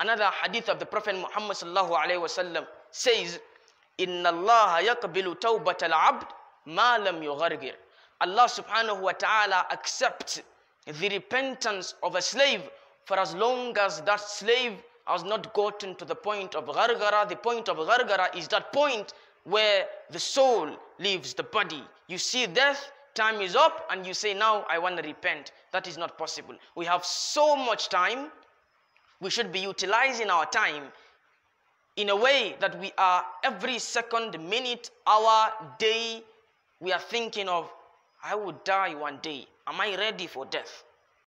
Another hadith of the Prophet Muhammad sallallahu alayhi wa sallam says, Innallaha yaqbuli tawbat al'abd ma lam yughargir. Allah subhanahu wa ta'ala accepts the repentance of a slave for as long as that slave has not gotten to the point of gharghara. The point of gharghara is that point where the soul leaves the body. You see death, time is up, and you say, now I want to repent. That is not possible. We have so much time. We should be utilizing our time in a way that we are every second, minute, hour, day, we are thinking of, I will die one day. Am I ready for death?